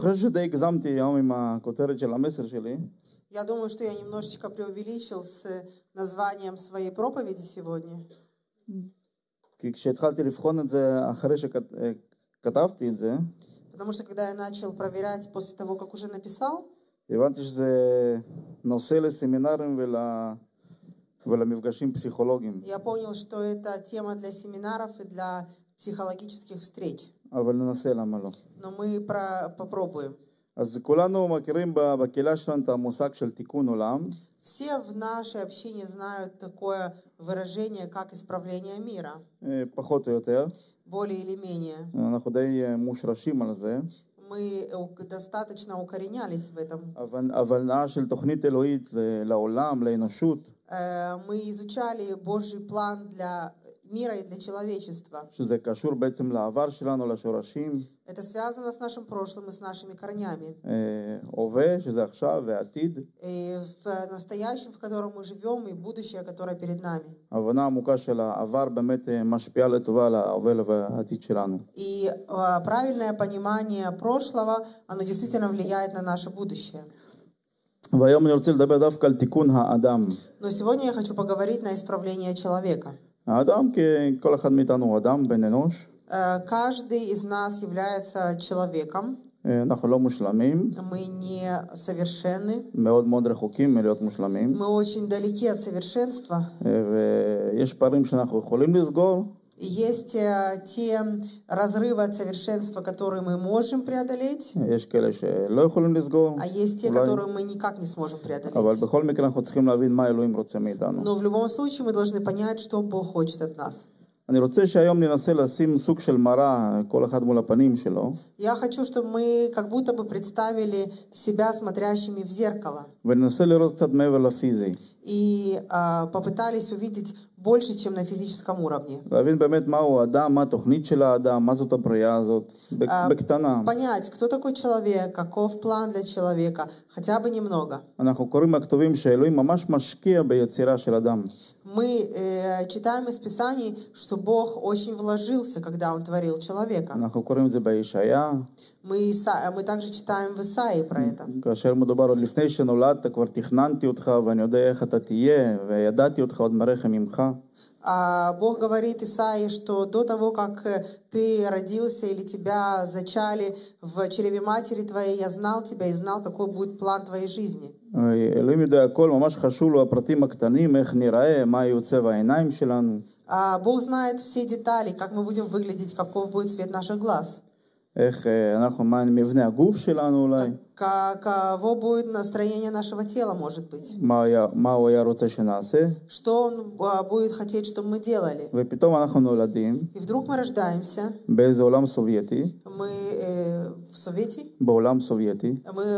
חושב שדי הגזמתי היום עם הכותרת של המסר שלי. Я думаю, что я немножечко преувеличил с названием своей проповеди сегодня. כי כשהתחלתי לבחון את זה אחרי שכתבתי את זה. Потому что когда я начал проверять после того, как уже написал. הבנתי שזה נושא לסמינרים ולמפגשים פסיכולוגיים. Я понял, что это тема для семинаров и для психологических встреч. אבל ננסה למה לא. Но мы попробуем. אז כולנו מכירים בקהילה שלנו את המושג של תיקון עולם. Все в нашей общине знают такое выражение, как исправление мира. פחות או יותר. Более или менее. אנחנו די מושרשים על זה. Мы достаточно укоренялись в этом. Мы изучали Божий план для мира и для человечества. Это связано с нашим прошлым и с нашими корнями. И в настоящем, в котором мы живем, и будущее, которое перед нами. И правильное понимание прошлого, оно действительно влияет на наше будущее. Но сегодня я хочу поговорить на исправление человека. Каждый из нас является человеком. Мы не совершенны. Мы очень далеки от совершенства. И есть те разрывы от совершенства, которые мы можем преодолеть. А есть те, которые мы никак не сможем преодолеть. Но в любом случае мы должны понять, что Бог хочет от нас. Я хочу, чтобы мы как будто бы представили себя смотрящими в зеркало. И попытались увидеть больше, чем на физическом уровне. Понять, кто такой человек, каков план для человека, хотя бы немного. Мы читаем из Писаний, что Бог очень вложился, когда Он творил человека. Мы также читаем в Исаии про это. Бог говорит Исаии, что до того, как ты родился или тебя зачали в чреве матери твоей, я знал тебя и знал, какой будет план твоей жизни. Бог знает все детали, как мы будем выглядеть, каков будет цвет наших глаз. Каково будет настроение нашего тела, может быть? Что Он будет хотеть, чтобы мы делали? И вдруг мы рождаемся. Мы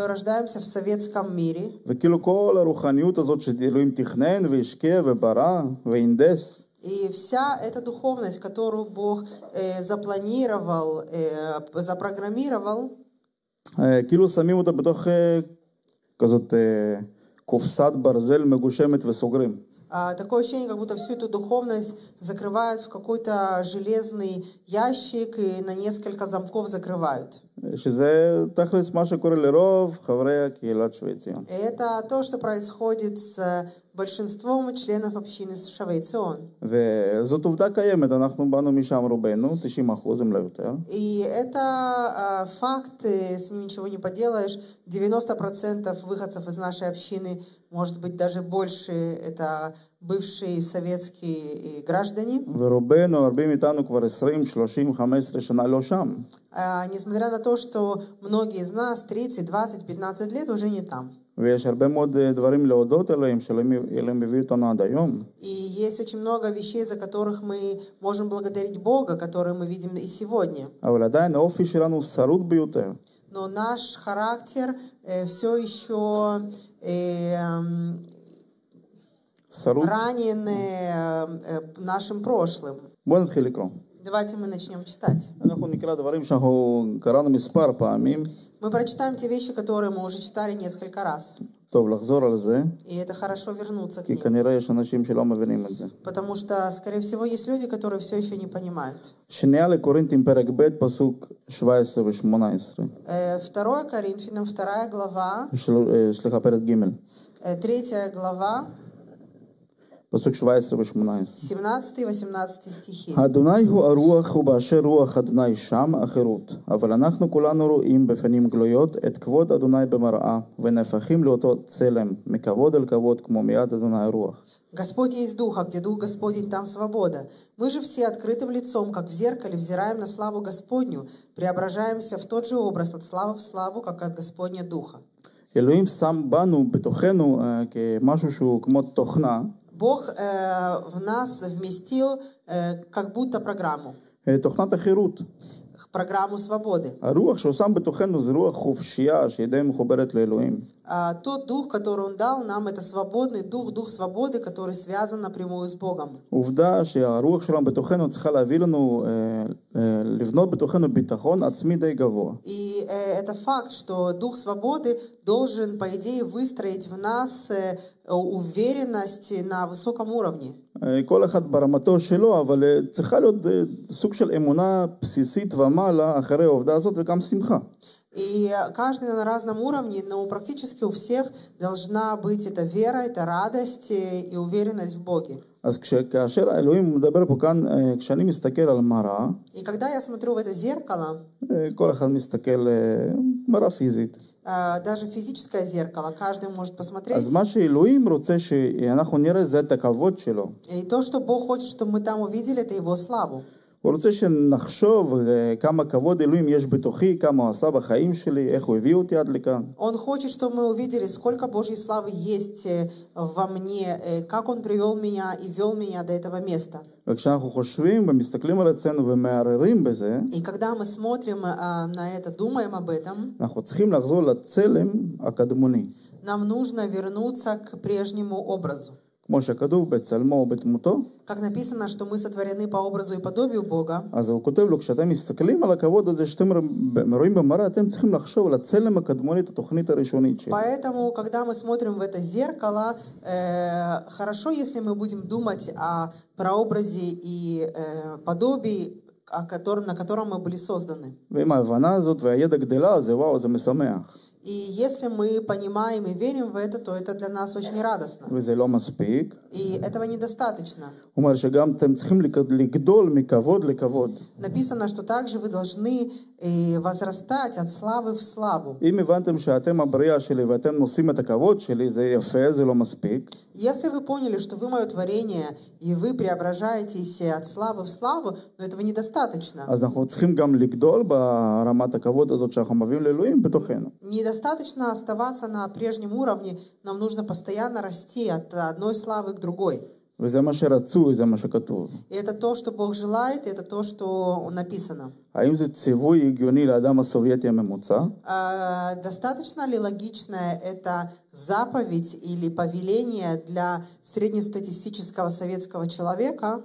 рождаемся в советском мире. И вся эта духовность, которую Бог запланировал, запрограммировал, такое ощущение, как будто всю эту духовность закрывают в какой-то железный ящик и на несколько замков закрывают. Это то, что происходит с большинством членов общины Шавей Цион. И это факт, с ним ничего не поделаешь. 90% выходцев из нашей общины, может быть, даже больше, это бывшие советские граждане. Несмотря на то, что многие из нас 30, 20, 15 лет уже не там. И есть очень много вещей, за которых мы можем благодарить Бога, которые мы видим и сегодня. Но наш характер все еще ранен нашим прошлым. Давайте мы начнем читать. Мы прочитаем те вещи, которые мы уже читали несколько раз. И это хорошо вернуться к ним. Потому что, скорее всего, есть люди, которые все еще не понимают. Второе Коринфянам, 2 глава, 3 глава, 17 и 18 стихи. Господь есть Дух, а где Дух Господень, там свобода. Мы же все открытым лицом, как в зеркале, взираем на славу Господню, преображаемся в тот же образ от славы в славу, как от Господня Духа. Бог в нас вместил как будто программу. Программу свободы. Тот дух, который он дал нам, это свободный дух, дух свободы, который связан напрямую с Богом. И это факт, что дух свободы должен, по идее, выстроить в нас уверенность на высоком уровне. И каждый на разном уровне, но практически у всех должна быть эта вера, эта радость и уверенность в Боге. И когда я смотрю в это зеркало, даже физическое зеркало, каждый может посмотреть. И то, что Бог хочет, чтобы мы там увидели, это Его славу. הוא רוצה שנחשוב כמה כבוד אלוהים יש בתוכי, כמה הוא עשה בחיים שלי, איך הוא הביא אותי עד לכאן. Он хочет, чтобы мы увидели, сколько Божьей славы есть во мне, как он привел меня и вел меня до этого места. וכשאנחנו חושבים ומסתכלים על עצמנו ומערערים בזה, и когда мы смотрим на это, думаем об этом, אנחנו צריכים לחזור לצלם הקדמוני. Нам нужно вернуться к прежнему образу. Как написано, что мы сотворены по образу и подобию Бога. Поэтому, когда мы смотрим в это зеркало, хорошо, если мы будем думать о прообразе и подобии, на котором мы были созданы. И если мы понимаем и верим в это, то это для нас очень радостно. И этого недостаточно. Написано, что также вы должны возрастать от славы в славу. Если вы поняли, что вы мое творение, и вы преображаетесь от славы в славу, но этого недостаточно. Недостаточно оставаться на прежнем уровне, нам нужно постоянно расти от одной славы к другой. И это то, что Бог желает, и это то, что написано. Достаточно ли логичная это заповедь или повеление для среднестатистического советского человека?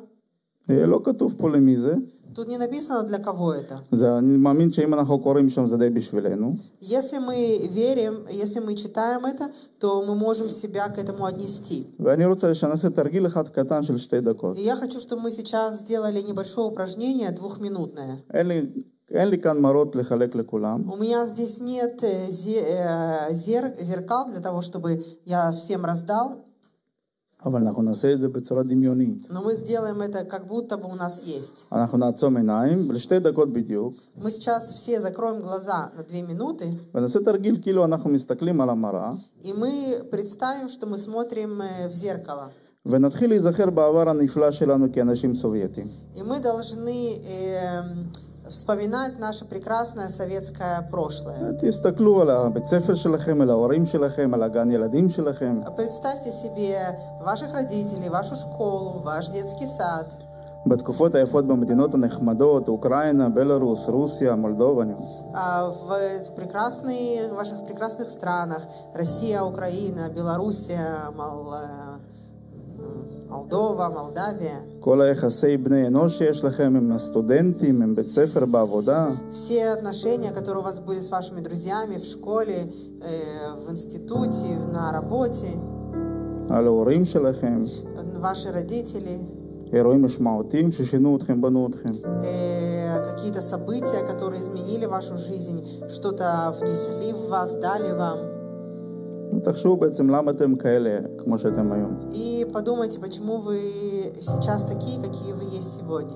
Тут не написано, для кого это. Если мы верим, если мы читаем это, то мы можем себя к этому отнести. И я хочу, чтобы мы сейчас сделали небольшое упражнение, двухминутное. У меня здесь нет зеркал для того, чтобы я всем раздал. Но мы сделаем это, как будто бы у нас есть. Мы сейчас все закроем глаза на 2 минуты. И мы представим, что мы смотрим в зеркало. И мы должны вспоминать наше прекрасное советское прошлое. Представьте себе ваших родителей, вашу школу, ваш детский сад. В ваших прекрасных странах: Россия, Украина, Белоруссия, Молдова. Молдова, Молдавия. Все отношения, которые у вас были с вашими друзьями в школе, в институте, на работе, ваши родители. Какие-то события, которые изменили вашу жизнь, что-то внесли в вас, дали вам. И подумайте, почему вы сейчас такие, какие вы есть сегодня.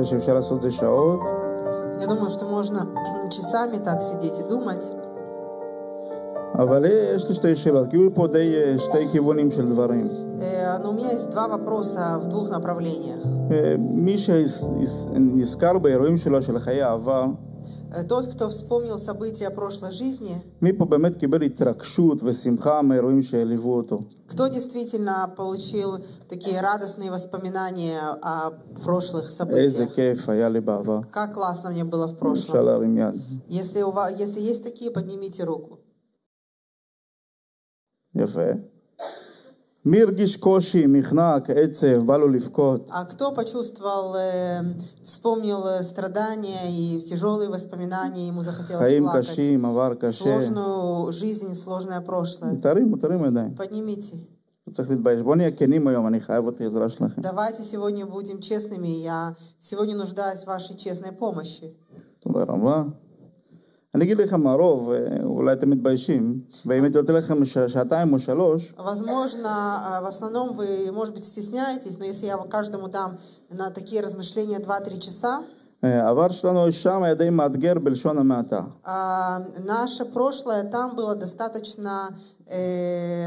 Я думаю, что можно часами так сидеть и думать. Но у меня есть два вопроса в двух направлениях. Тот, кто вспомнил события прошлой жизни, кто действительно получил такие радостные воспоминания о прошлых событиях, как классно мне было в прошлом. Если есть такие, поднимите руку. А кто почувствовал, вспомнил страдания и тяжелые воспоминания, ему захотелось плакать, сложную жизнь, сложное прошлое? Поднимите. Давайте сегодня будем честными, я сегодня нуждаюсь в вашей честной помощи. Возможно, в основном вы, может быть, стесняетесь, но если я каждому дам на такие размышления 2-3 часа, наше прошлое там было достаточно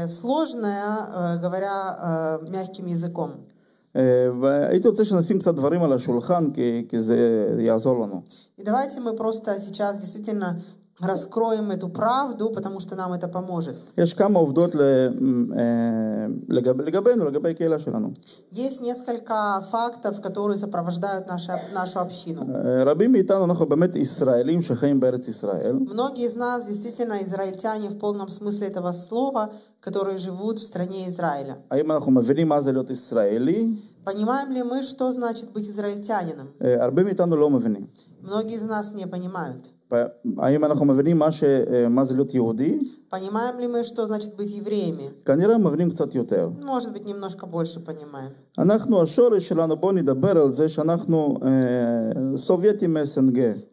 сложное, говоря мягким языком. И давайте мы просто сейчас действительно раскроем эту правду, потому что нам это поможет. Есть несколько фактов, которые сопровождают нашу общину. Многие из нас действительно израильтяне в полном смысле этого слова, которые живут в стране Израиля. Понимаем ли мы, что значит быть израильтянином? Многие из нас не понимают. Понимаем ли мы, что значит быть евреями? Может быть, немножко больше понимаем.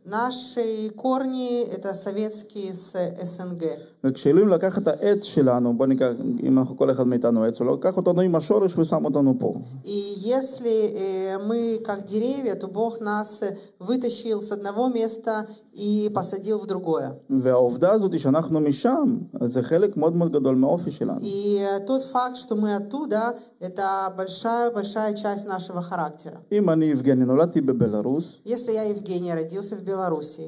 Наши корни — это советские с СНГ. И если мы как деревья, то Бог нас вытащил с одного места и посадил в другое. И тот факт, что мы оттуда, это большая-большая часть нашего характера. Если я, Евгений, родился в Беларуси,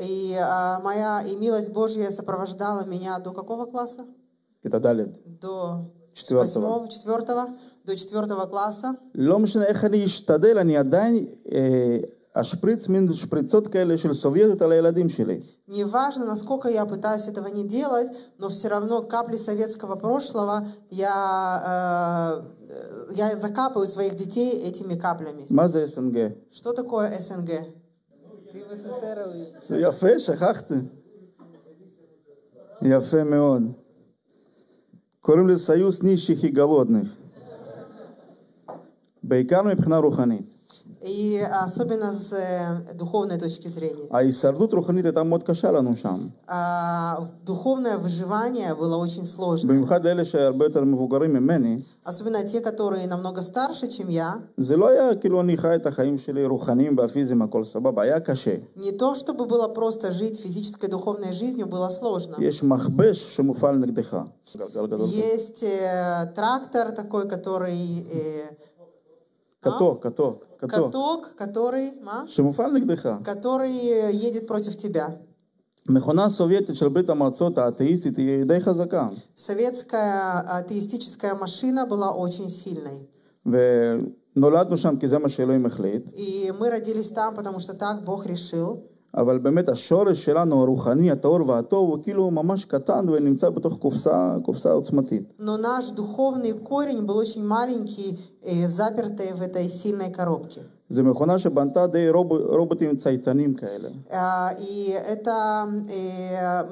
и моя и милость Божья сопровождала меня до какого класса? До 4-го класса. Неважно, насколько я пытаюсь этого не делать, но все равно капли советского прошлого я закапываю своих детей этими каплями. Что такое СНГ? Ты в СССР. יפה מאוד. קוראים לזה סיוס נישיך יגלודניך. בעיקר מבחינה רוחנית. И особенно с духовной точки зрения. А исардут руханит это мод кашала нушам. Духовное выживание было очень сложно. Особенно те, которые намного старше, чем я. Не то, чтобы было просто жить физической и духовной жизнью, было сложно. Есть трактор такой, который... Каток, который, который едет против тебя. Советская атеистическая машина была очень сильной. И мы родились там, потому что так Бог решил. אבל באמת השורש שלנו הרוחני, התאור והטוב, הוא כאילו ממש קטן ונמצא בתוך קופסה עוצמתית. Но наш духовный корень был очень маленький, запертый в этой сильной коробке. זה מכונה שבנתה די רובוטים צייתנים כאלה. И это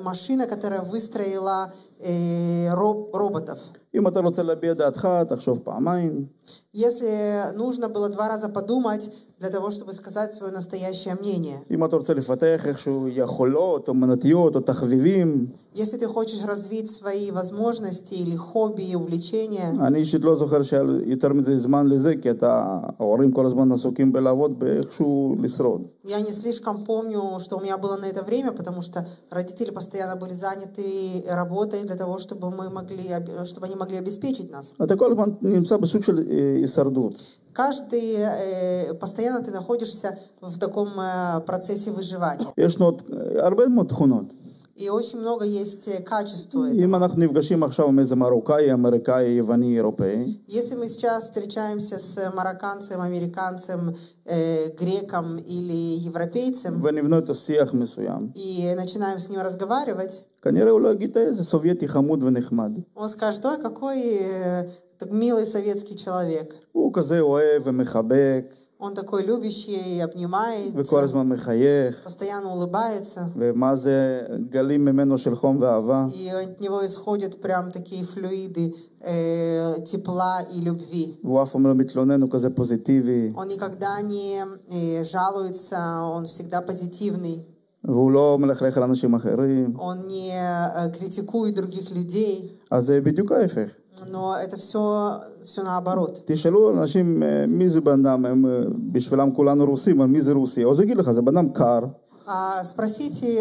машина, которая выстроила роботов. אם אתה רוצה להביע דעתך, תחשוב פעמיים. Если нужно было два раза подумать для того, чтобы сказать свое настоящее мнение. אם אתה רוצה לפתח איזשהו יכולות או מנטיות או תחביבים. Если ты хочешь развить свои возможности или хобби, увлечения. אני אישית לא זוכר שיותר מזה זמן לזה, כי ההורים כל הזמן עסוקים בלעבוד באיכשהו לשרוד. Я не слишком помню, что у меня было на это время, потому что родители постоянно были заняты работой для того, чтобы мы могли, чтобы они могли обеспечить нас. Каждый постоянно ты находишься в таком процессе выживания. И очень много есть качеств. Если мы сейчас встречаемся с марокканцем, американцем, греком или европейцем, и начинаем с ним разговаривать, он скажет: ой, какой милый советский человек. Он такой любящий, обнимает, постоянно улыбается. И от него исходят прям такие флюиды тепла и любви. Он никогда не жалуется, он всегда позитивный. Он не критикует других людей. Но это все наоборот. Спросите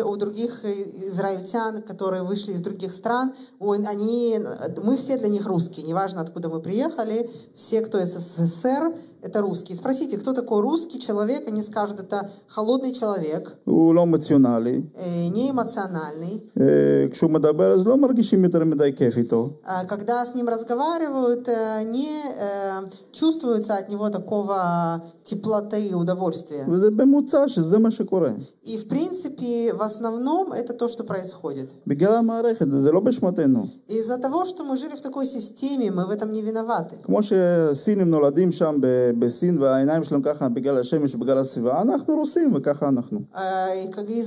у других израильтян, которые вышли из других стран, мы все для них русские, неважно, откуда мы приехали, все, кто из СССР, это русские. Спросите, кто такой русский человек, они скажут, это холодный человек, неэмоциональный. Когда с ним разговаривают, не чувствуется от него такого теплоты и удовольствия. И в принципе, в основном, это то, что происходит. Из-за того, что мы жили в такой системе, мы в этом не виноваты. Из-за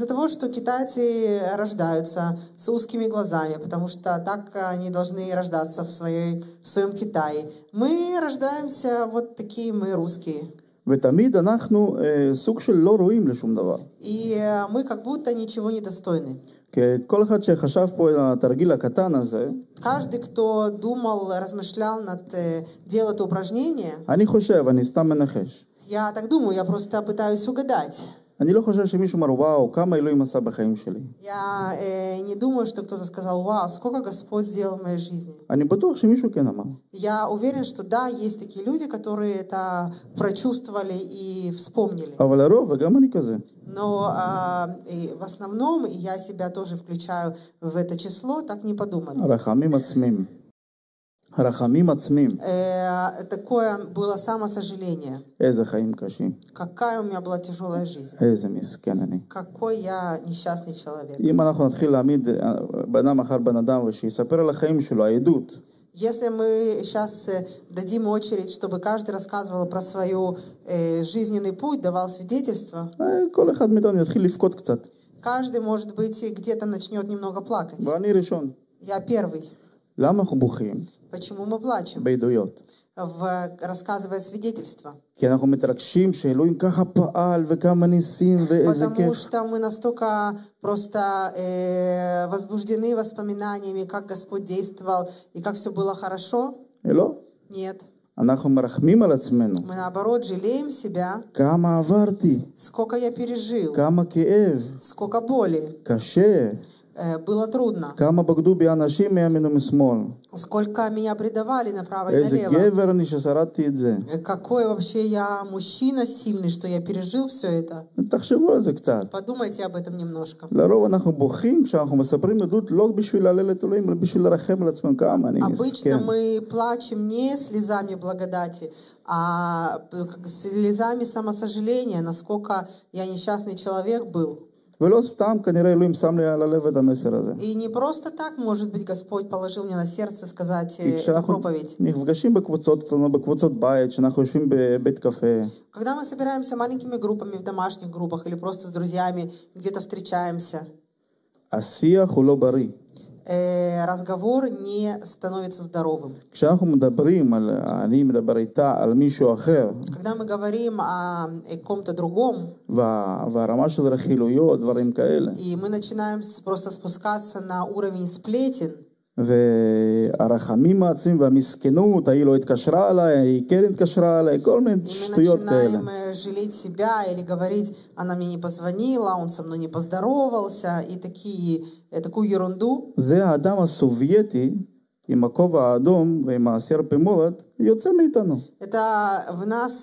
того, что китайцы рождаются с узкими глазами, потому что так они должны рождаться в своем Китае. Мы рождаемся вот такие, мы русские. И мы как будто ничего не достойны. Каждый, кто думал, размышлял делал это упражнение, я так думаю, я просто пытаюсь угадать. Я не думаю, что кто-то сказал: вау, сколько Господь сделал в моей жизни. Я уверен, что да, есть такие люди, которые это прочувствовали и вспомнили. Но в основном, и я себя тоже включаю в это число, так не подумали. Такое было самосожаление. Какая у меня была тяжелая жизнь. Какой я несчастный человек. Если мы сейчас дадим очередь, чтобы каждый рассказывал про свой жизненный путь, давал свидетельство, каждый, может быть, где-то начнет немного плакать. Я первый. Почему мы плачем? Рассказывая свидетельства. Потому что мы настолько просто возбуждены воспоминаниями, как Господь действовал и как все было хорошо. Нет. Мы наоборот жалеем себя. Сколько я пережил. Сколько боли. Было трудно. Сколько меня предавали направо и налево. Какой вообще я мужчина сильный, что я пережил все это. Подумайте об этом немножко. Обычно мы плачем не слезами благодати, а слезами самосожаления, насколько я несчастный человек был. И не просто так, может быть, Господь положил мне на сердце сказать эту проповедь. Когда мы собираемся маленькими группами в домашних группах или просто с друзьями, где-то встречаемся, разговор не становится здоровым. Когда мы говорим о ком-то другом, и мы начинаем просто спускаться на уровень сплетен, והרחמים העצים והמסכנות, היא לא התקשרה עליי, היא כן התקשרה עליי, כל מיני שטויות כאלה. זה האדם הסובייטי עם הכובע האדום ועם הסרפי מולד יוצא מאיתנו. Это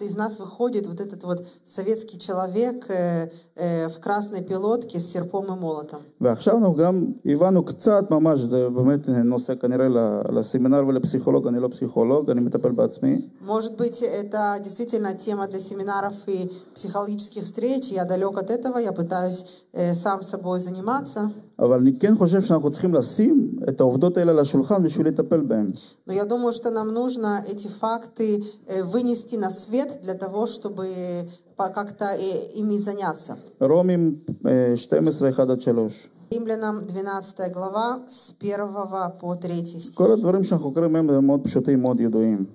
из нас выходит вот этот вот советский человек в красной пилотке с серпом и молотом. ועכשיו אנחנו גם הבנו קצת ממש, זה באמת נושא כנראה לסמינר ולפסיכולוג, אני לא פסיכולוג, אני מטפל בעצמי. Может быть, это действительно тема для семинаров и психологических встреч, я далек от этого, я пытаюсь сам собой заниматься. אבל אני כן חושב שאנחנו צריכים לשים את העובדות האלה לשולחן בשביל לטפל בהן. Но я думаю, что нам нужно эти факты вынести на свет для того, чтобы как-то ими заняться. Римлянам 12 глава с 1 по 3 стих.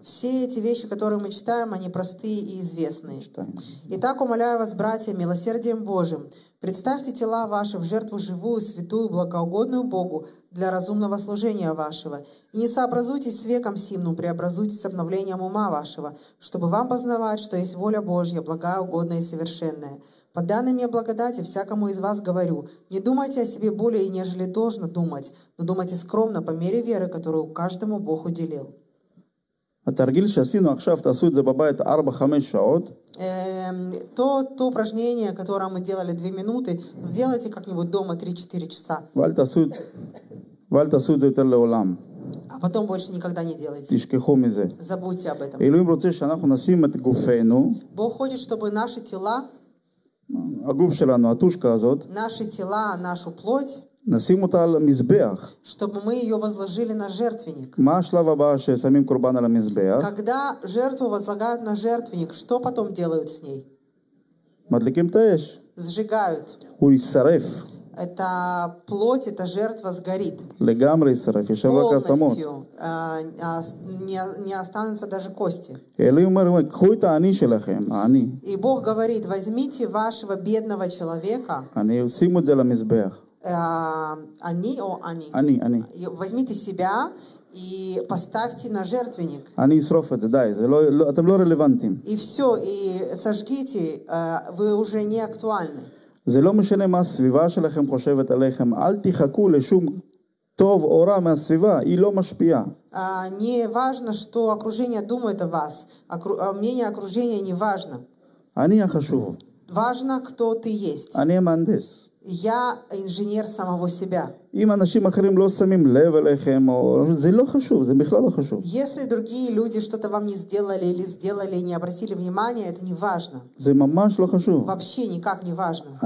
Все эти вещи, которые мы читаем, они простые и известные. Итак, умоляю вас, братья, милосердием Божьим, представьте тела ваши в жертву живую, святую, благоугодную Богу для разумного служения вашего. И не сообразуйтесь с веком сим, но преобразуйтесь с обновлением ума вашего, чтобы вам познавать, что есть воля Божья, благая, угодная и совершенная. По данной мне благодати всякому из вас говорю, не думайте о себе более, нежели должно думать, но думайте скромно по мере веры, которую каждому Бог уделил. То упражнение, которое мы делали 2 минуты, сделайте как-нибудь дома 3-4 часа. А потом больше никогда не делайте. Забудьте об этом. Бог хочет, чтобы наши тела, наши тела, нашу плоть, чтобы мы ее возложили на жертвенник. Когда жертву возлагают на жертвенник, что потом делают с ней? Сжигают. Эта плоть, эта жертва сгорит. Полностью. Не останутся даже кости. И Бог говорит, возьмите вашего бедного человека. Возьмите себя и поставьте на жертвенник. И все, и сожгите, вы уже не актуальны. זה לא משנה מה הסביבה שלכם חושבת עליכם, אל תחכו לשום טוב או רע מהסביבה, היא לא משפיעה. Не важно, что окружение думает о вас, мнение окружения не важно. אני החשוב. Важно, кто ты есть. אני המהנדס. я инженер самого себя. Если другие люди что-то вам не сделали или сделали и не обратили внимания, это не важно. Вообще никак не важно.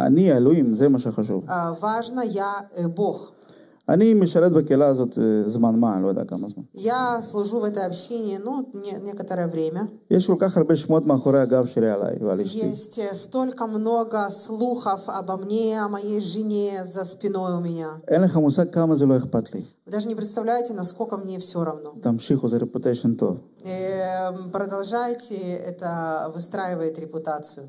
Важно я Бог. Я служу в этой общине, некоторое время. Есть столько много слухов обо мне, о моей жене за спиной у меня. Вы даже не представляете, насколько мне все равно. Продолжайте, это выстраивает репутацию.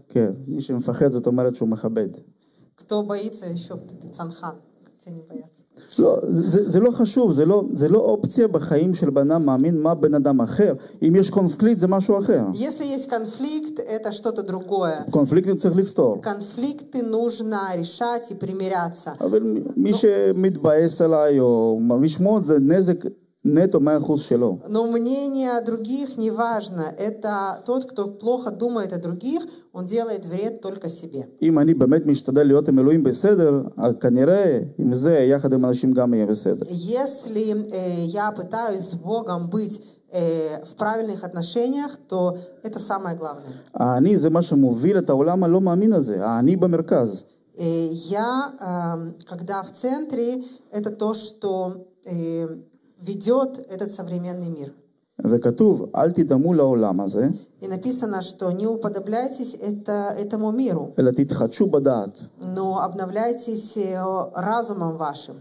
Кто боится, еще цанхан, те не боятся. זה לא חשוב, זה לא אופציה בחיים של בן אדם מאמין מה בן אדם אחר. אם יש קונפליקט זה משהו אחר. Если есть конфликт, это что-то другое. Конфликт צריך לפתור. Конфликты нужно решать и примиряться. אבל מי שמתבאס עליי או משמעות זה נזק. Но мнение других не важно. Это тот, кто плохо думает о других, он делает вред только себе. Если я пытаюсь с Богом быть в правильных отношениях, то это самое главное. Я, когда в центре, это то, что ведет этот современный мир. И написано, что не уподобляйтесь этому миру, но обновляйтесь разумом вашим.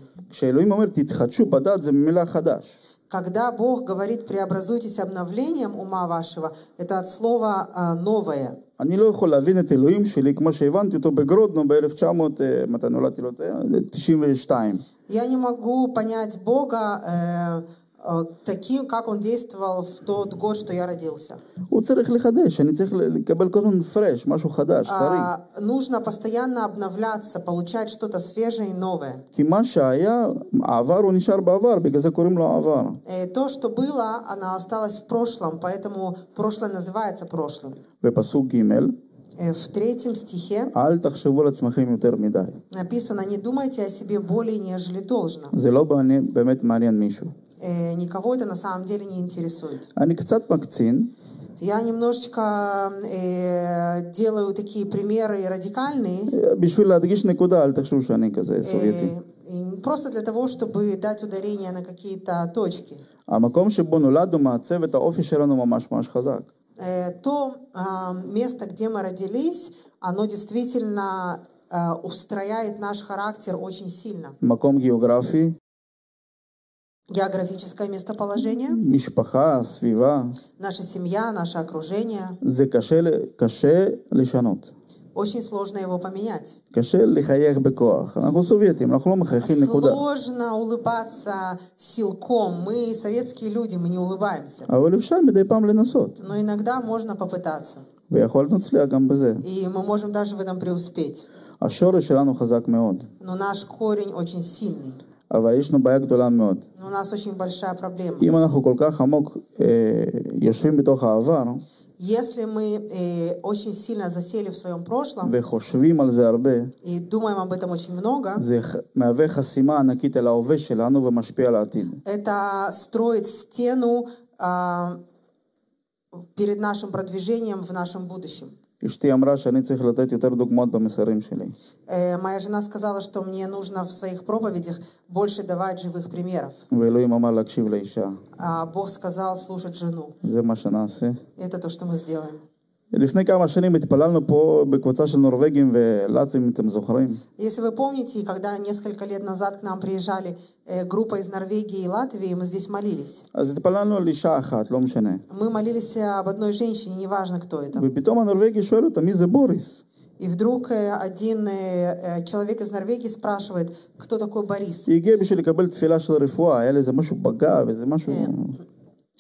Когда Бог говорит, преобразуйтесь обновлением ума вашего, это от слова «новое». אני לא יכול להבין את אלוהים שלי כמו שהבנתי אותו בגרודנו ב-1900, מתי נולדתי לו, 92. Я не могу понять Бога таким, как он действовал в тот год, что я родился. הוא צריך לחדש, אני צריך לקבל כל הזמן fresh, משהו חדש, חריג. Нужно постоянно обновляться, получать что-то свежее и новое. כי מה שהיה, העבר הוא נשאר בעבר, בגלל זה קוראים לו העבר. То, что было, оно осталось в прошлом, поэтому прошлое называется прошлым. ופסוק ג' в 3 стихе написано: «Не думайте о себе более, нежели должно». Никого это на самом деле не интересует. Я немножечко делаю такие примеры радикальные, просто для того, чтобы дать ударение на какие-то точки. То место, где мы родились, оно действительно устрояет наш характер очень сильно. Маком географии. Географическое местоположение. Мишпаха, свива. Наша семья, наше окружение. זה קשה לשנות. Очень сложно его поменять. Сложно улыбаться силком. Мы советские люди, мы не улыбаемся. Но иногда можно попытаться. И мы можем даже в этом преуспеть. Но наш корень очень сильный. אבל ישנו בעיה גדולה מאוד. אם אנחנו כל כך עמוק יושבים בתוך העבר, если мы очень сильно засели в своем прошлом и думаем об этом очень много, это строит стену перед нашим продвижением в нашем будущем. Моя жена сказала, что мне нужно в своих проповедях больше давать живых примеров. А Бог сказал слушать жену. Это то, что мы сделаем. Если вы помните, когда несколько лет назад к нам приезжали группа из Норвегии и Латвии, мы здесь молились. Мы молились об одной женщине, неважно, кто это. И вдруг один человек из Норвегии спрашивает, кто такой Борис.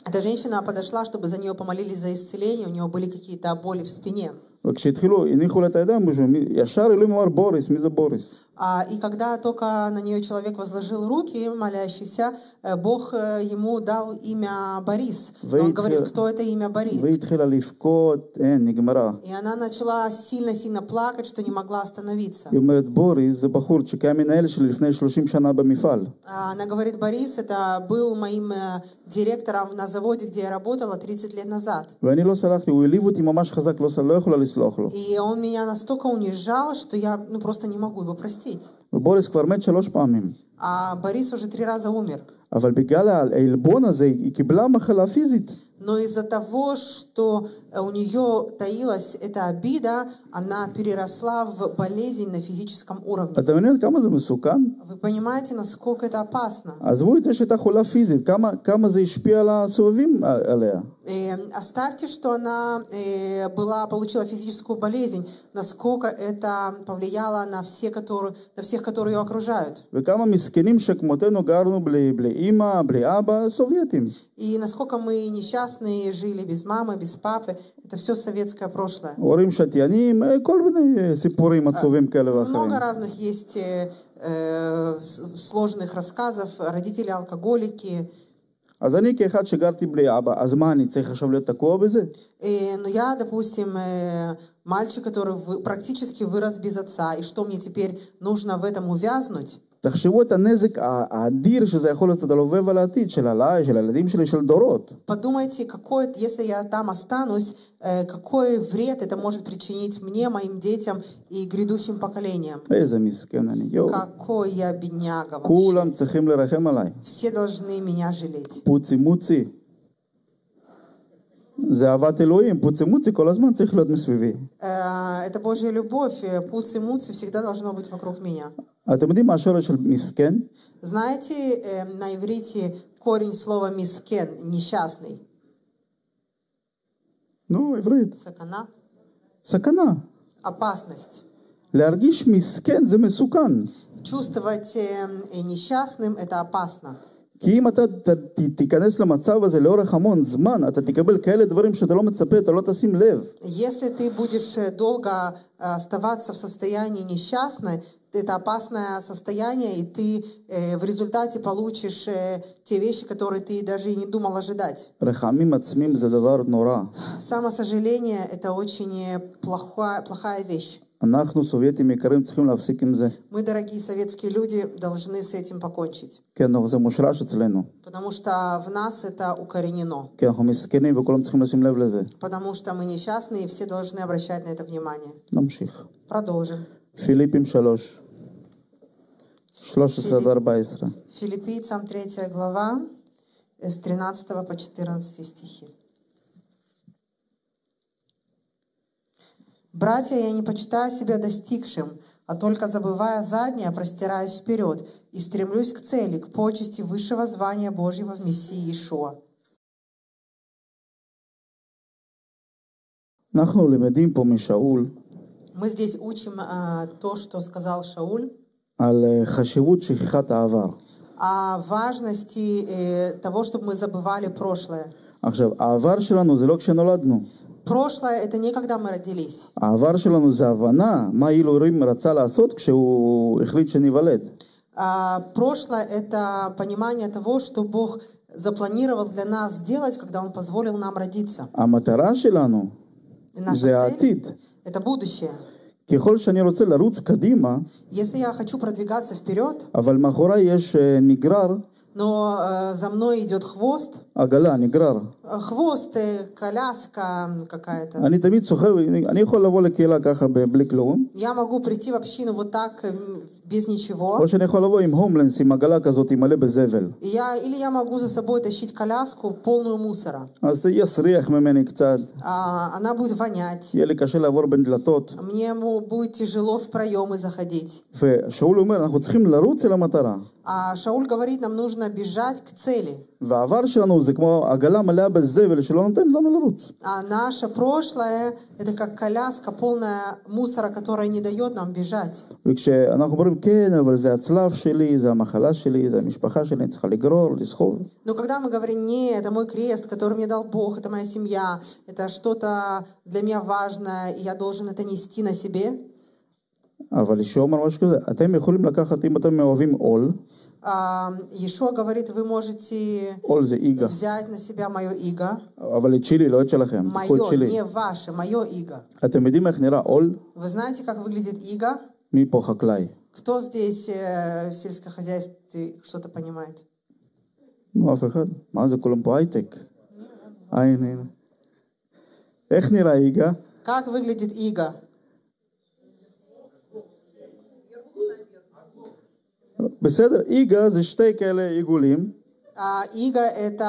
Эта женщина подошла, чтобы за нее помолились за исцеление, у нее были какие-то боли в спине. И когда только на нее человек возложил руки, молящийся, Бог ему дал имя Борис. Он говорит, кто это имя Борис. И она начала сильно-сильно плакать, что не могла остановиться. Она говорит, Борис, это был моим директором на заводе, где я работала 30 лет назад. И он меня настолько унижал, что я просто не могу его простить. А Борис уже 3 раза умер. Но из-за того, что у нее таилась эта обида, она переросла в болезнь на физическом уровне. Вы понимаете, насколько это опасно? Оставьте, что она получила физическую болезнь, насколько это повлияло на всех, которые ее окружают. И насколько мы несчастные, жили без мамы, без папы. Это все советское прошлое. Много разных есть сложных рассказов. Родители алкоголики. Но я, допустим, мальчик, который практически вырос без отца. И что мне теперь нужно в этом увязнуть? Подумайте, какой, если я там останусь, какой вред это может причинить мне, моим детям и грядущим поколениям. Какой я бедняга вообще. Все должны меня жалеть. Это Божья любовь. Пуци-муци всегда должно быть вокруг меня. Знаете, на иврите корень слова «мискен» — «несчастный». Ну, иврит. Сакана. Сакана. Опасность. Ляргиш мискен зе месукан. Чувствовать несчастным — это опасно. Если ты будешь долго оставаться в состоянии несчастной, это опасное состояние, и ты в результате получишь те вещи, которые ты даже и не думал ожидать. Самосожаление — это очень плохая вещь. Мы, дорогие советские люди, должны с этим покончить. Потому что в нас это укоренено. Потому что мы несчастные, и все должны обращать на это внимание. Продолжим. Филиппийцам 3 глава, с 13 по 14 стихи. «Братья, я не почитаю себя достигшим, а только, забывая заднее, простираюсь вперед и стремлюсь к цели, к почести высшего звания Божьего в Мессии Иешуа». Мы здесь учим то, что сказал Шауль, о важности того, чтобы мы забывали прошлое. Прошлое — это не когда мы родились. Прошлое — это понимание того, что Бог запланировал для нас сделать, когда Он позволил нам родиться. Наша цель — это будущее. Если я хочу продвигаться вперед, но за мной идет хвост. Хвост, коляска какая-то. Я могу прийти в общину вот так, без ничего. Или я могу за собой тащить коляску, полную мусора. Она будет вонять. Мне будет тяжело в проемы заходить. А Шауль говорит, нам нужно бежать к цели. А наше прошлое — это как коляска, полная мусора, которая не дает нам бежать. Но когда мы говорим, нет, это мой крест, который мне дал Бог, это моя семья, это что-то для меня важное, и я должен это нести на себе. אבל ישוע אומר משהו כזה, אתם יכולים לקחת, אם אתם אוהבים עול, ישוע говорит, вы можете взять на себя мое иго, אבל את שלי, לא את שלכם, תקחו את שלי. אתם יודעים איך נראה עול? מי פה חקלאי? Кто здесь в сельскохозяйстве что-то понимает? Ну, אף אחד. מה זה כולם פה הייטק? הנה. איך נראה איגה? Как выглядит иго? בסדר, איגה זה שתי כאלה עיגולים. Иго это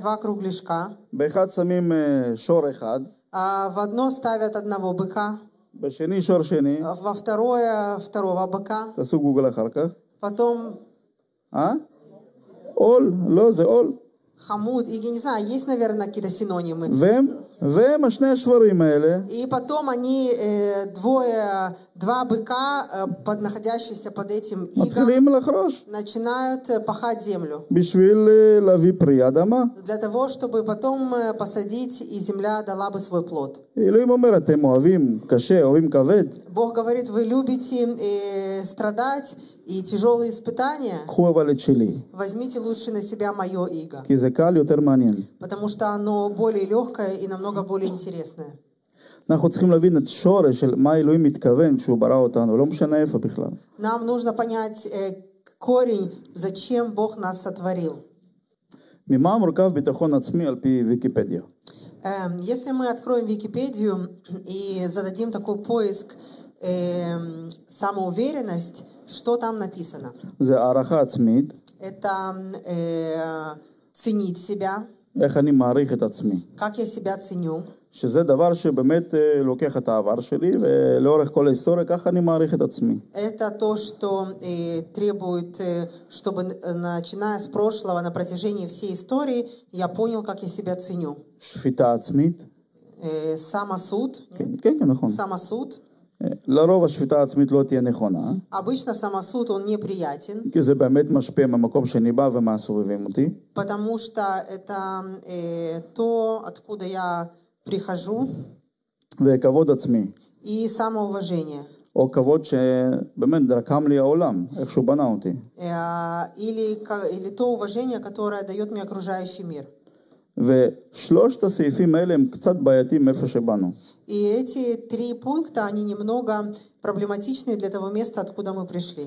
два кругляшка. באחד שמים שור אחד. В одно ставят одного быка. בשני שור שני. Во второго быка. תעשו גוגל אחר כך. Потом. עול, לא זה עול. Хамуд, и я не знаю, есть, наверное, какие-то синонимы. И потом они два быка, находящиеся под этим игом, начинают пахать землю. Для того, чтобы потом посадить, и земля дала бы свой плод. Бог говорит, вы любите страдать и тяжелые испытания. Возьмите лучше на себя мое иго. Потому что оно более легкое и намного более интересное. Нам нужно понять корень, зачем Бог нас сотворил. Если мы откроем Википедию и зададим такой поиск самоуверенность, что там написано? Это ценить себя. Как я себя ценю? Это то, что требует, чтобы, начиная с прошлого, на протяжении всей истории, я понял, как я себя ценю. Самосуд. Самосуд. Обычно самосуд, он неприятен, потому что это то, откуда я прихожу, и самоуважение. Или то уважение, которое дает мне окружающий мир. И эти три пункта, они немного проблематичны для того места, откуда мы пришли.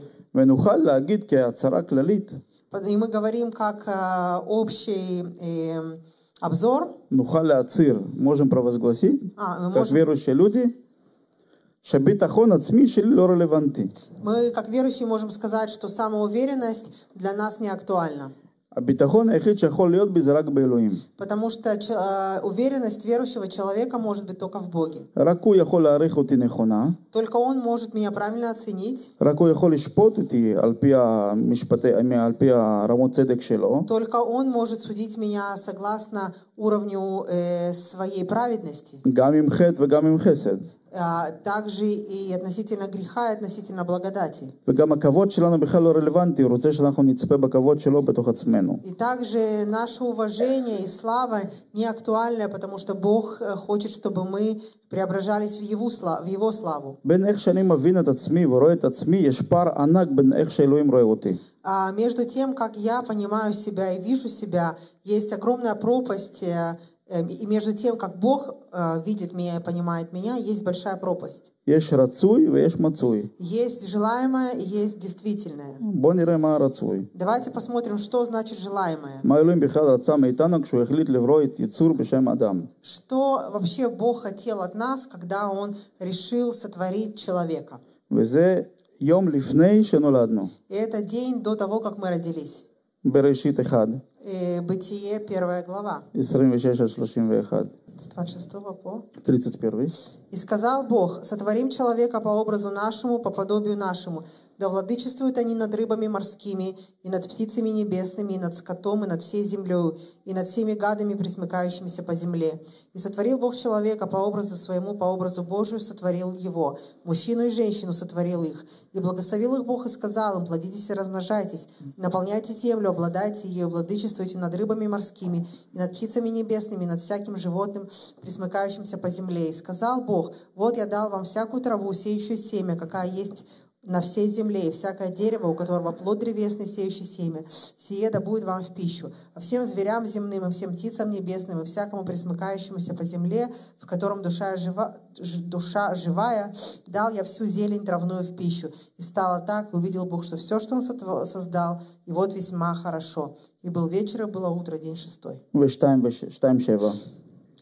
И мы говорим как общий обзор. Можем провозгласить, как верующие люди. Мы, как верующие, можем сказать, что самоуверенность для нас не актуальна. Потому что уверенность верующего человека может быть только в Боге. Только он может меня правильно оценить. Только он может судить меня согласно уровню своей праведности. Также и относительно греха, и относительно благодати. И также наше уважение и слава не актуальны, потому что Бог хочет, чтобы мы преображались в Его славу. А между тем, как я понимаю себя и вижу себя, есть огромная пропасть. И между тем, как Бог видит меня и понимает меня, есть большая пропасть. Есть желаемое и есть действительное. Давайте посмотрим, что значит желаемое. Что вообще Бог хотел от нас, когда Он решил сотворить человека? И это день до того, как мы родились. Бытие, 1 глава. С 26 по 31. «И сказал Бог, сотворим человека по образу нашему, по подобию нашему, да владычествуют они над рыбами морскими, и над птицами небесными, и над скотом, и над всей землею, и над всеми гадами, пресмыкающимися по земле. И сотворил Бог человека по образу своему, по образу Божию сотворил его, мужчину и женщину сотворил их. И благословил их Бог и сказал им, плодитесь и размножайтесь, наполняйте землю, обладайте ею, владычествуйте над рыбами морскими, и над птицами небесными, и над всяким животным, всяким пресмыкающимся по земле. И сказал Бог: вот я дал вам всякую траву, сеющую семя, какая есть на всей земле, и всякое дерево, у которого плод древесный, сеющий семя, сие да будет вам в пищу. А всем зверям земным, и всем птицам небесным, и всякому пресмыкающемуся по земле, в котором душа живая, дал я всю зелень травную в пищу. И стало так, и увидел Бог, что все, что Он создал, и вот весьма хорошо. И был вечер, и было утро, день шестой.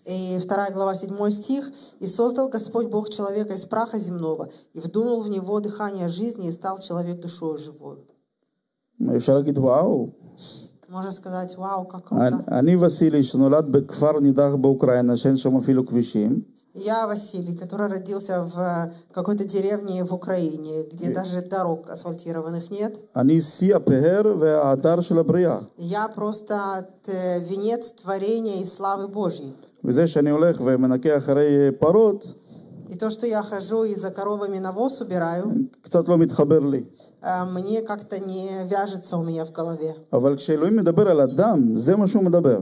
И 2 глава, 7 стих. «И создал Господь Бог человека из праха земного, и вдунул в него дыхание жизни, и стал человек душою живою». Можно сказать: вау, как круто. Я Василий, который родился в какой-то деревне в Украине, где даже дорог асфальтированных нет. Я просто венец творения и славы Божьей. И то, что я хожу и за коровами навоз убираю, мне как-то не вяжется у меня в голове.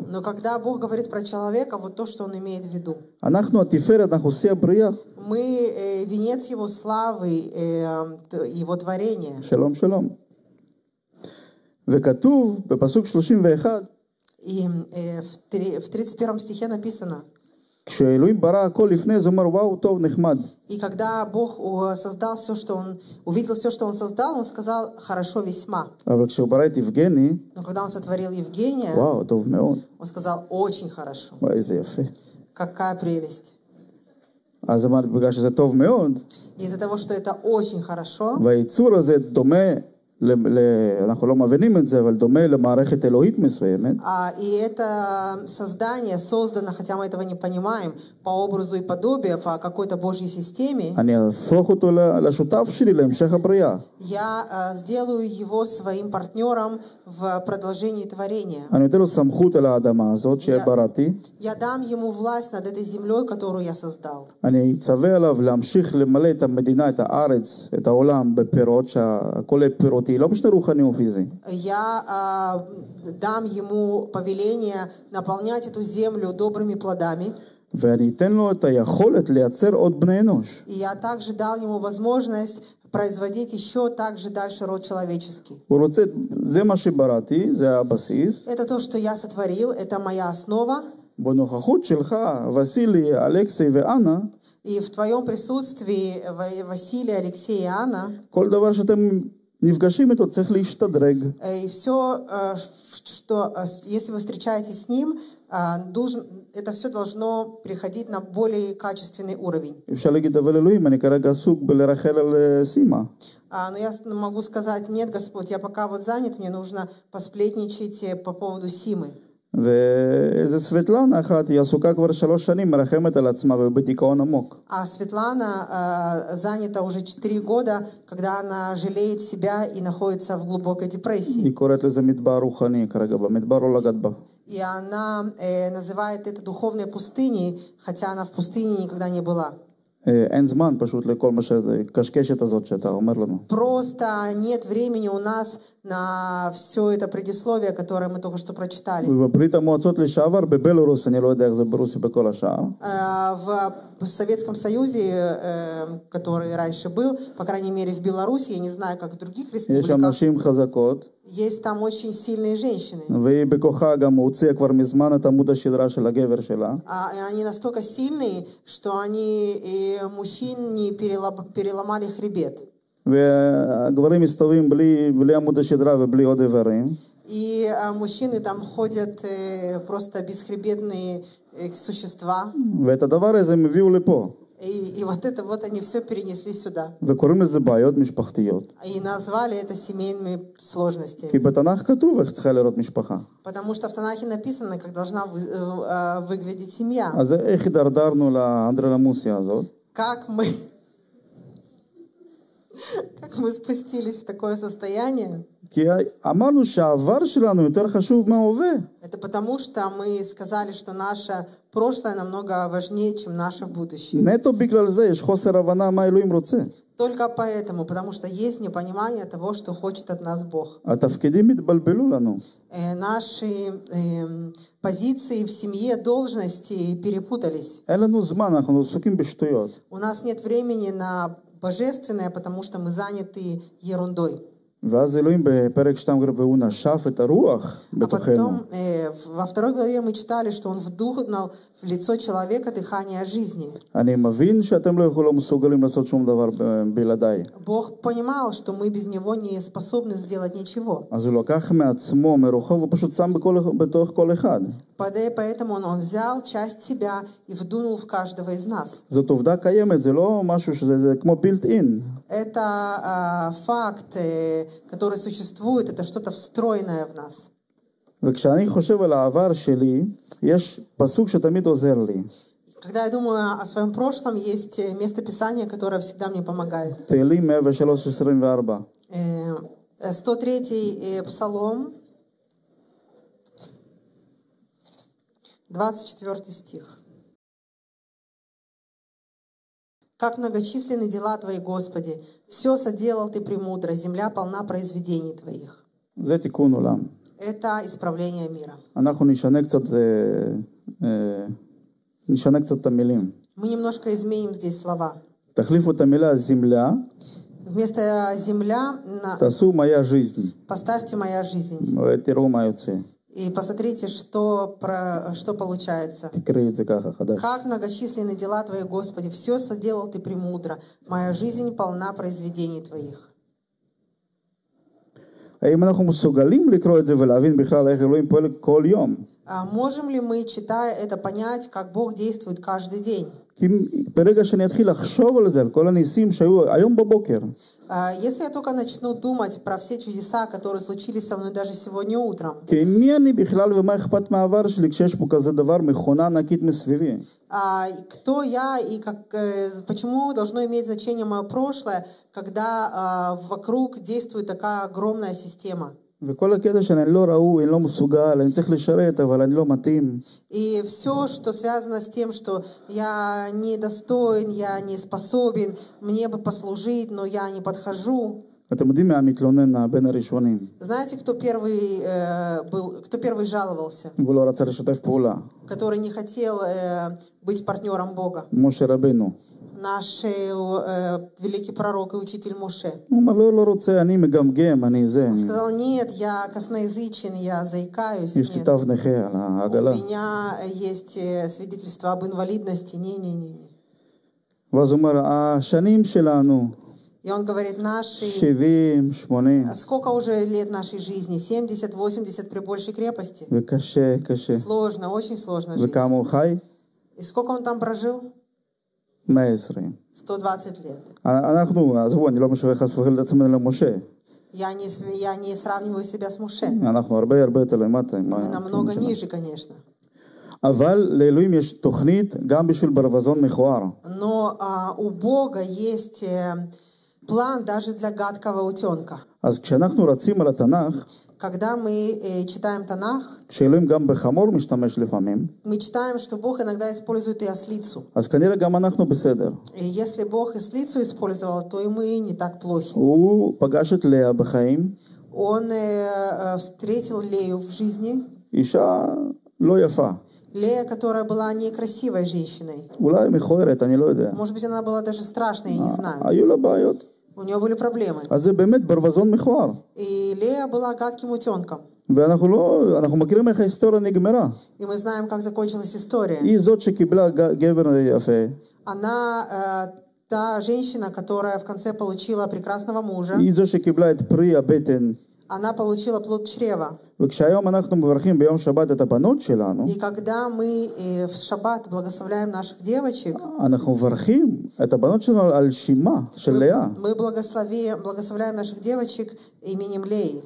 Но когда Бог говорит про человека, вот то, что Он имеет в виду. Мы венец Его славы, Его творения. Шалом, шалом. Векатув, бепасук 31. И в 31 стихе написано: и когда Бог создал все, что Он увидел, все, что Он создал, Он сказал: хорошо весьма. Но когда Он сотворил Евгения, Он сказал: очень хорошо. Какая прелесть. Из-за того, что это очень хорошо, и это создание создано, хотя мы этого не понимаем, по образу и подобию, по какой-то Божьей системе. Я сделаю его своим партнером в продолжении творения. Я дам ему власть над этой землей, которую я создал. Я дам ему повеление наполнять эту землю добрыми плодами. И я также дал ему возможность производить еще также дальше род человеческий. Это то, что я сотворил, это моя основа. И в твоем присутствии, Василий, Алексей и Анна, и все, что, если вы встречаетесь с ним, это все должно переходить на более качественный уровень. Но я могу сказать: нет, Господь, я пока вот занят, мне нужно посплетничать по поводу Симы. А Светлана занята уже 4 года, когда она жалеет себя и находится в глубокой депрессии. И она называет это духовной пустыней, хотя она в пустыне никогда не была. Просто нет времени у нас на все это предисловие, которое мы только что прочитали. В Советском Союзе, который раньше был, по крайней мере в Беларуси, я не знаю, как в других республиках, есть там очень сильные женщины. Они настолько сильные, что они и мужчин не переломали хребет. И мужчины там ходят просто бесхребетные существа. И вот это вот они все перенесли сюда. И назвали это семейными сложностями. Потому что в Танахе написано, как должна выглядеть семья. Как мы спустились в такое состояние? Это потому, что мы сказали, что наше прошлое намного важнее, чем наше будущее. Только поэтому, потому что есть непонимание того, что хочет от нас Бог. Наши позиции в семье, должности перепутались. У нас нет времени на божественное, потому что мы заняты ерундой. А потом во второй главе мы читали, что Он вдохнул в лицо человека дыхание жизни. Бог понимал, что мы без Него не способны сделать ничего. Поэтому Он взял часть себя и вдунул в каждого из нас. Это факт, который существует, это что-то встроенное в нас. Когда я думаю о своем прошлом, есть местописание, которое всегда мне помогает. 103-й Псалом, 24 стих. Как многочисленны дела Твои, Господи! Все соделал Ты премудро, земля полна произведений Твоих. Это исправление мира. Мы немножко изменим здесь слова. Вместо земля поставьте моя жизнь. И посмотрите, что получается. Как многочисленны дела Твои, Господи, все соделал Ты премудро. Моя жизнь полна произведений Твоих. А можем ли мы, читая это, понять, как Бог действует каждый день? Если я только начну думать про все чудеса, которые случились со мной даже сегодня утром. Кто я и почему должно иметь значение мое прошлое, когда вокруг действует такая огромная система? И все, что связано с тем, что я не достоин, я не способен, мне бы послужить, но я не подхожу. Знаете, кто первый жаловался? Который не хотел быть партнером Бога. Наш великий пророк и учитель Моше. Он сказал: нет, я косноязычен, я заикаюсь. Нет. У меня есть свидетельство об инвалидности. Не. И он говорит: сколько уже лет нашей жизни? 70, 80 при большей крепости. Сложно, очень сложно жить. И сколько он там прожил? 120 лет. Я не сравниваю себя с Моше. Мы намного ниже, конечно. Но у Бога есть план даже для гадкого утенка. Когда мы читаем Танах, мы читаем, что Бог иногда использует и ослицу. И если Бог ослицу использовал, то и мы не так плохи. Он встретил Лею в жизни. Лея, которая была некрасивой женщиной. Может быть, она была даже страшной, я не знаю. У нее были проблемы. И Лея была гадким утенком. И мы знаем, как закончилась история. Она та женщина, которая в конце получила прекрасного мужа. Она получила плод чрева. И когда мы в шаббат благословляем наших девочек, мы благословляем наших девочек именем Леи.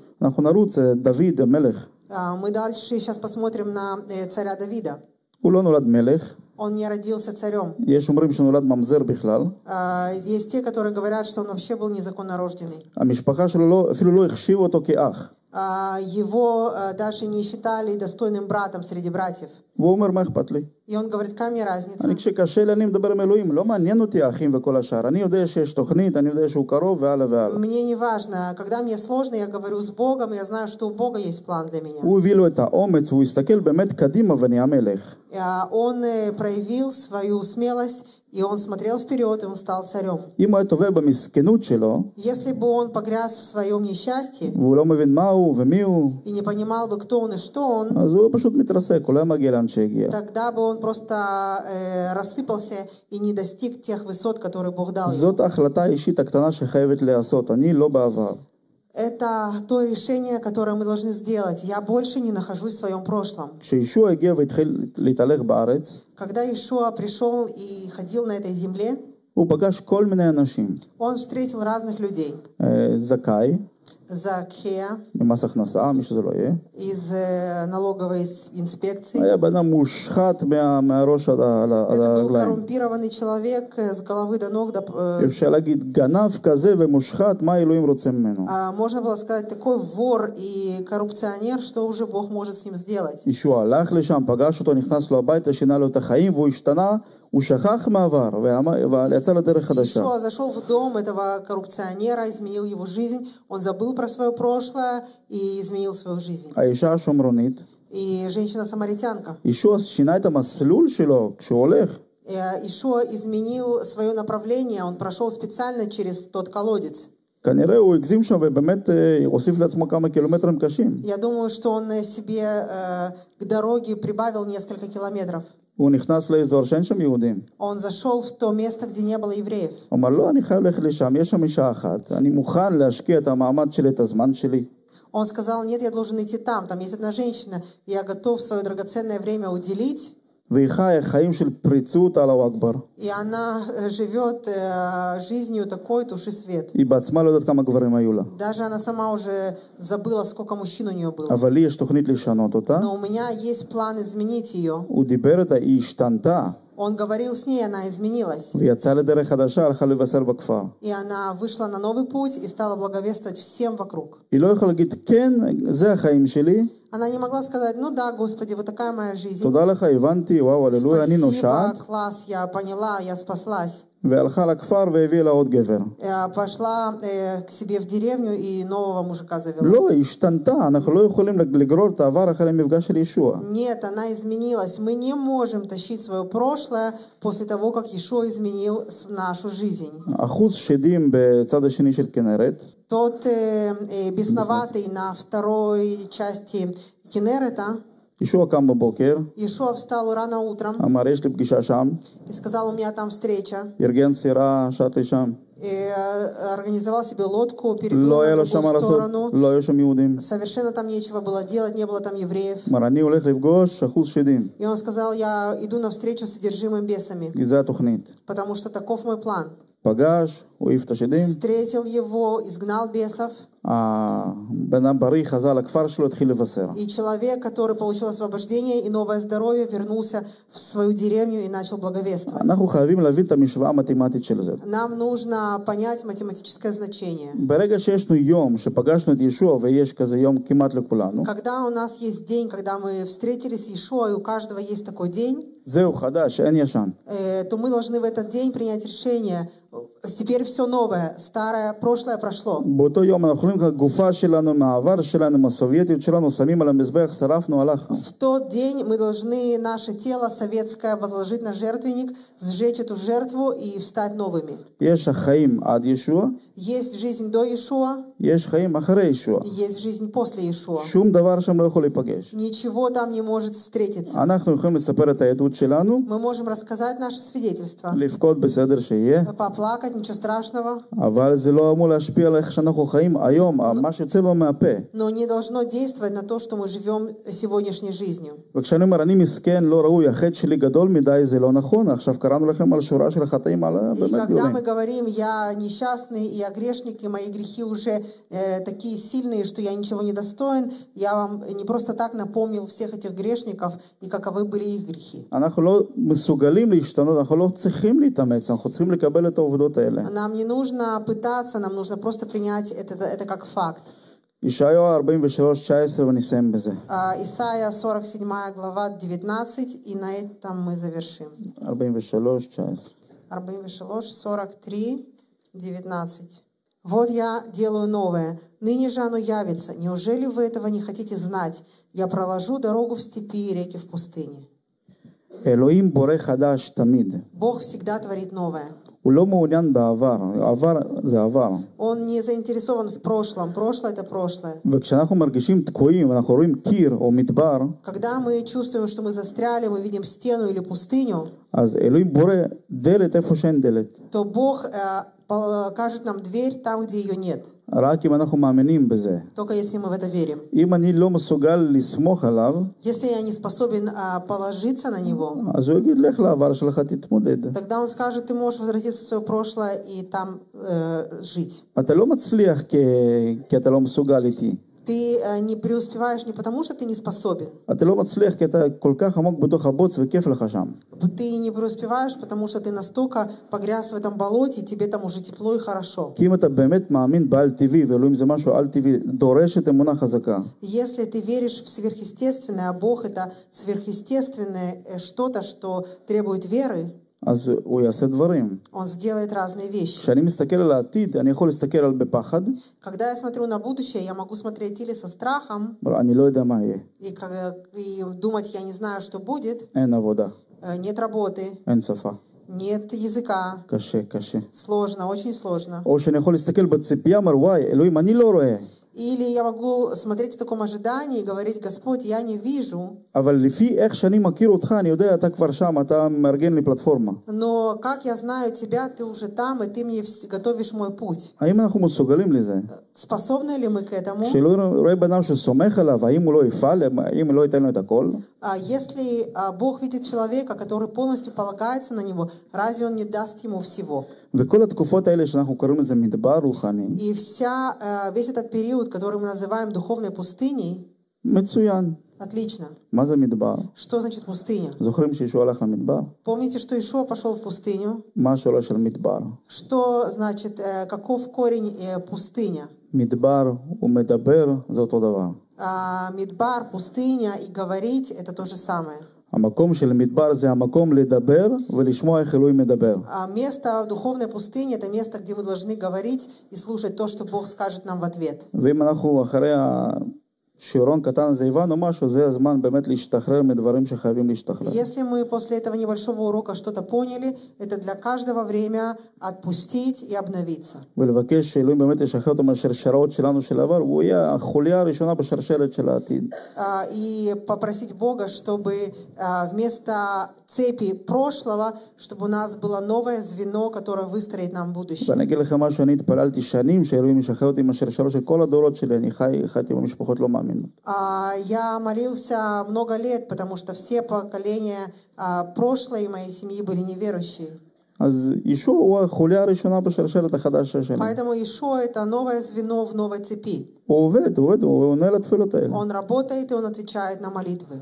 Мы дальше сейчас посмотрим на царя Давида. Он не родился царем. Есть те, которые говорят, что он вообще был незаконно рожденный. Его даже не считали достойным братом среди братьев. И он говорит, какая разница? Мне не важно, когда мне сложно, я говорю с Богом, я знаю, что у Бога есть план для меня. Он проявил свою смелость, и он смотрел вперед, и он стал царем. Если бы он погряз в своем несчастье, и не понимал бы, кто он и что он, тогда бы он просто рассыпался и не достиг тех высот, которые Бог дал ему. Это то решение, которое мы должны сделать. Я больше не нахожусь в своем прошлом. Когда Иешуа пришел и ходил на этой земле, он встретил разных людей. Закхея из налоговой инспекции. Это был коррумпированный человек с головы до ног. Можно было сказать, такой вор и коррупционер, что уже Бог может с ним сделать. Иешуа зашел в дом этого коррупционера, изменил его жизнь, он забыл про свое прошлое и изменил свою жизнь. И женщина-самаритянка. Иешуа изменил свое направление, он прошел специально через тот колодец. Я думаю, что он себе к дороге прибавил несколько километров. Он зашел в то место, где не было евреев. Он сказал, нет, я должен идти там, там есть одна женщина, я готов свое драгоценное время уделить. И она живет жизнью такой, туши свет. Даже она сама уже забыла, сколько мужчин у нее было. Но у меня есть план изменить ее. Он говорил с ней, она изменилась. И она вышла на новый путь и стала благовествовать всем вокруг. Она не могла сказать, ну да, Господи, вот такая моя жизнь. Спасибо, класс, я поняла, я спаслась. Пошла к себе в деревню и нового мужика завела. Нет, она изменилась. Мы не можем тащить свое прошлое после того, как Иешуа изменил нашу жизнь. Тот бесноватый на второй части Кенерета, Иешуа встал рано утром и сказал, у меня там встреча. И организовал себе лодку, переплыл на другую сторону. Совершенно там нечего было делать, не было там евреев. И он сказал, я иду навстречу с одержимым бесами, потому что таков мой план. Встретил его, изгнал бесов. И человек, который получил освобождение и новое здоровье, вернулся в свою деревню и начал благовествовать. Нам нужно понять математическое значение. Когда у нас есть день, когда мы встретились с Иешуа, и у каждого есть такой день, то мы должны в этот день принять решение. Теперь все новое, старое, прошлое прошло. В тот день мы должны наше тело советское возложить на жертвенник, сжечь эту жертву и встать новыми. Есть жизнь до Иешуа, есть жизнь после Иешуа. Ничего там не может встретиться. Мы можем рассказать наше свидетельство, поплакать, ничего страшного. Но не должно действовать на то, что мы живем сегодняшней жизнью. И когда мы говорим, я несчастный, я грешник, и мои грехи уже такие сильные, что я ничего не достоин, я вам не просто так напомнил всех этих грешников и каковы были их грехи. Нам не нужно пытаться, нам нужно просто принять это как факт. Исаия 47 глава 19, и на этом мы завершим. 43:19. «Вот я делаю новое, ныне же оно явится. Неужели вы этого не хотите знать? Я проложу дорогу в степи и реки в пустыне». Бог всегда творит новое. Он не заинтересован в прошлом. Прошлое — это прошлое. Когда мы чувствуем, что мы застряли, мы видим стену или пустыню, то Бог покажет нам дверь там, где ее нет. Только если мы в это верим. Если я не способен положиться на него, тогда он скажет, ты можешь возвратиться в свое прошлое и там жить. Ты не преуспеваешь не потому, что ты не способен. Ты не преуспеваешь, потому что ты настолько погряз в этом болоте, и тебе там уже тепло и хорошо. Если ты веришь в сверхъестественное, а Бог — это сверхъестественное что-то, что требует веры, он сделает разные вещи. Когда я смотрю на будущее, я могу смотреть или со страхом, и думать, я не знаю, что будет. Нет работы. Нет языка. Сложно, очень сложно. Или я могу смотреть в таком ожидании и говорить, Господь, я не вижу. Но как я знаю тебя, ты уже там, и ты мне готовишь мой путь. Способны ли мы к этому? Если Бог видит человека, который полностью полагается на него, разве он не даст ему всего? И весь этот период, который мы называем духовной пустыней, отлично. Что значит пустыня? Помните, что Иешуа пошел в пустыню? Что значит, каков корень пустыня? Мидбар, пустыня и говорить — это то же самое. Место в духовной пустыне — это место, где мы должны говорить и слушать то, что Бог скажет нам в ответ. Если мы после этого небольшого урока что-то поняли, это для каждого время отпустить и обновиться. И попросить Бога, чтобы вместо цепи прошлого, чтобы у нас было новое звено, которое выстроит нам будущее. Я молился много лет, потому что все поколения прошлой моей семьи были неверующие. Поэтому Иешуа — это новое звено в новой цепи. Он работает, и он отвечает на молитвы.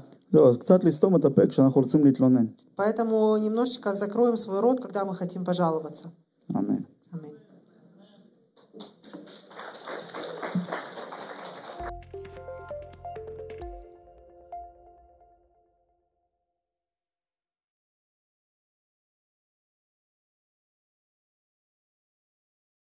Поэтому немножечко закроем свой рот, когда мы хотим пожаловаться. Аминь.